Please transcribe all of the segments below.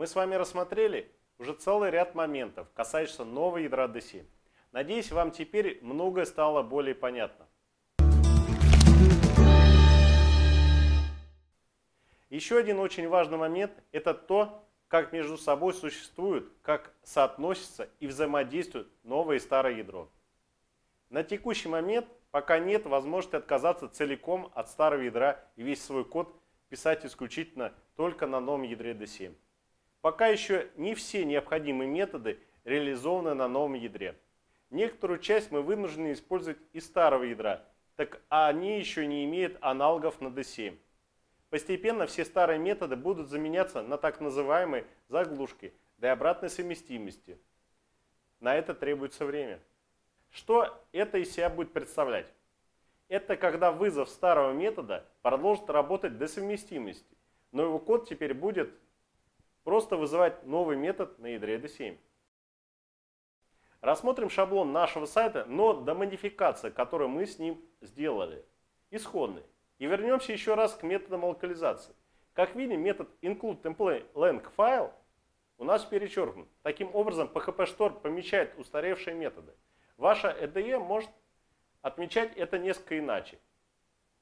Мы с вами рассмотрели уже целый ряд моментов, касающихся нового ядра D7. Надеюсь, вам теперь многое стало более понятно. Еще один очень важный момент – это то, как между собой существуют, как соотносятся и взаимодействуют новое и старое ядро. На текущий момент пока нет возможности отказаться целиком от старого ядра и весь свой код писать исключительно только на новом ядре D7. Пока еще не все необходимые методы реализованы на новом ядре. Некоторую часть мы вынуждены использовать из старого ядра, так они еще не имеют аналогов на D7. Постепенно все старые методы будут заменяться на так называемые заглушки для обратной совместимости. На это требуется время. Что это из себя будет представлять? Это когда вызов старого метода продолжит работать до совместимости, но его код теперь будет просто вызывать новый метод на ядре D7. Рассмотрим шаблон нашего сайта, но до модификации, которую мы с ним сделали, исходный. И вернемся еще раз к методам локализации. Как видим, метод include_template_lang_file у нас перечеркнут. Таким образом, PHPStorm помечает устаревшие методы. Ваша EDE может отмечать это несколько иначе.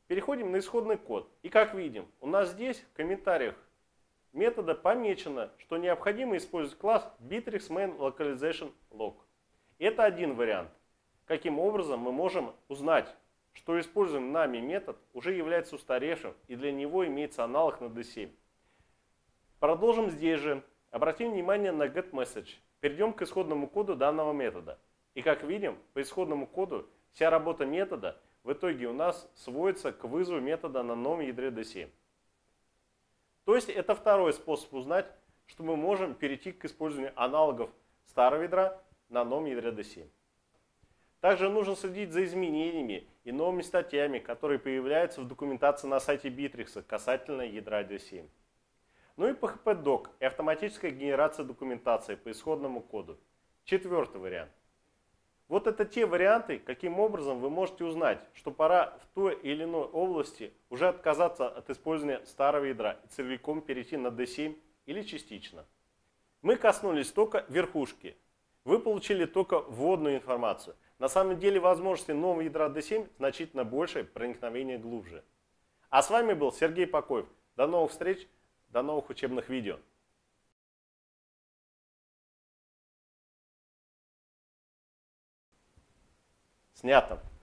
Переходим на исходный код. И как видим, у нас здесь в комментариях метода помечено, что необходимо использовать класс BitrixMainLocalizationLock. Это один вариант. Каким образом мы можем узнать, что используемый нами метод уже является устаревшим и для него имеется аналог на D7. Продолжим здесь же. Обратим внимание на GetMessage. Перейдем к исходному коду данного метода. И как видим, по исходному коду вся работа метода в итоге у нас сводится к вызову метода на новом ядре D7. То есть это второй способ узнать, что мы можем перейти к использованию аналогов старого ядра на новом ядре D7. Также нужно следить за изменениями и новыми статьями, которые появляются в документации на сайте Битрикса касательно ядра D7. Ну и PHPDoc и автоматическая генерация документации по исходному коду. Четвертый вариант. Вот это те варианты, каким образом вы можете узнать, что пора в той или иной области уже отказаться от использования старого ядра и целиком перейти на D7 или частично. Мы коснулись только верхушки. Вы получили только вводную информацию. На самом деле возможности нового ядра D7 значительно больше, проникновение глубже. А с вами был Сергей Покоев. До новых встреч, до новых учебных видео. Снято.